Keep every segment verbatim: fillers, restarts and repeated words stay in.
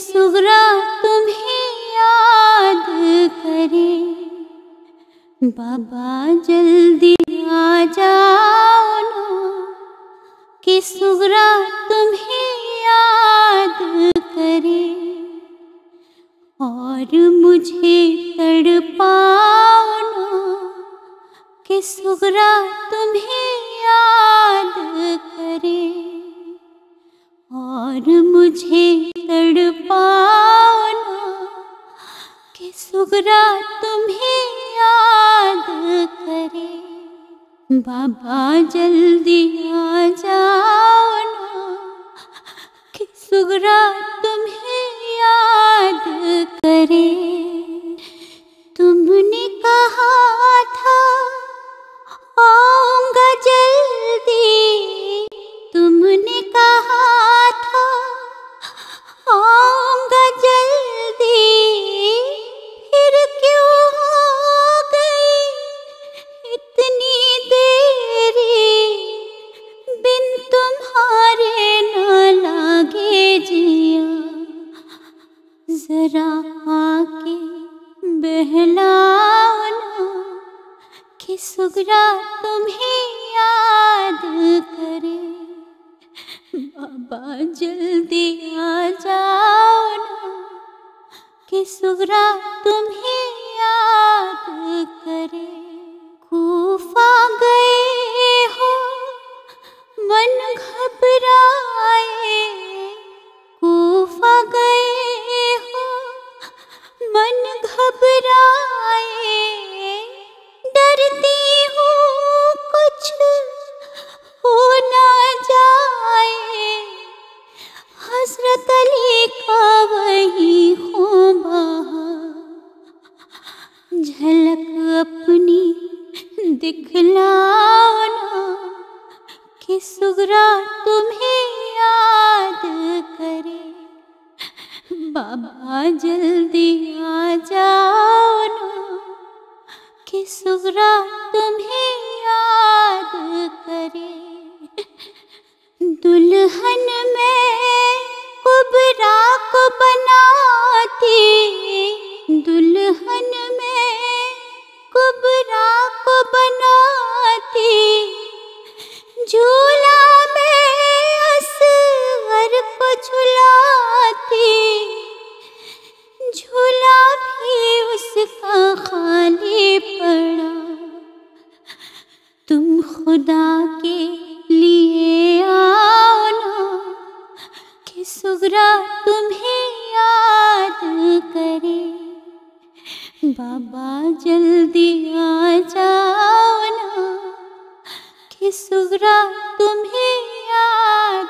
सुगरा तुम्हें याद करे। बाबा जल्दी आ जाओ ना, कि सुगरा तुम्हें याद करे। और मुझे तड़पाओ ना, कि सुगरा तुम्हें याद करे। और मुझे तड़पाओ ना, कि सुगरा तुम्हें याद करे। बाबा जल्दी आ जाओ ना, कि सुगरा तुम्हें याद करे। तुमने कहा था आऊंगा जल्दी, तुमने कहा था आऊंगा जल्दी, फिर क्यों हो गई इतनी देरी। बिन तुम्हारे ना लागे जिया, जरा आके बहलाओ ना, कि सुगरा तुम्हें याद करे। बाबा जल्दी आ जाओ ना, कि सुगरा तुम्हें याद करे। कूफा गए हो मन घबराए, कूफा गए हो मन घबराए। डरती हूँ कुछ हो ना जाए, हसरत अली का वही हूँ बहा। झलक अपनी दिखलाओ ना, कि सुगरा तुम्हें याद करे। बाबा जल्दी आ जाओ ना, कि सुगरा तुम्हें याद करे। दुल्हन में कुबरा को बनाती, दुल्हन में कुबरा को बनाती। झूला में असगर को झुलाती, झूला भी उसका खाली पड़ा। तुम खुदा के लिए आओ ना, कि सुगरा तुम्हें याद करे। बाबा जल्दी आ जाओ ना, कि सुगरा तुम्हें याद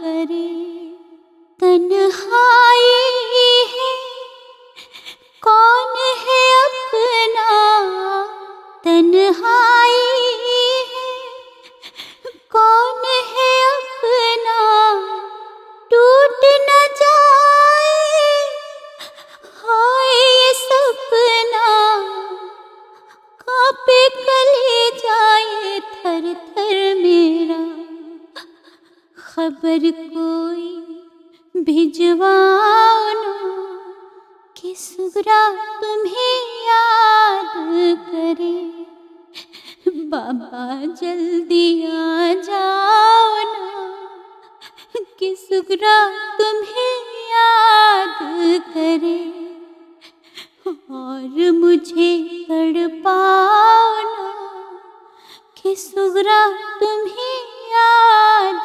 करे। तन्हाई है कौन है अपना, तन्हाई कौन है अपना। टूट न जाए हाय ये सपना, कांपे कलेजा ये थर थर मेरा। खबर कोई भिजवाओ ना, कि सुगरा तुम्हें याद करे। बाबा जल्दी आ जाओ ना, कि सुगरा तुम्हें याद करे। और मुझे तड़पाओ ना, कि सुगरा तुम्हें याद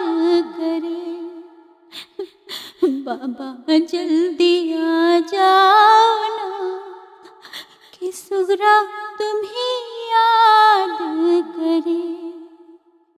करे। बाबा जल्दी आ जाओ ना, कि सुगरा तुम्हें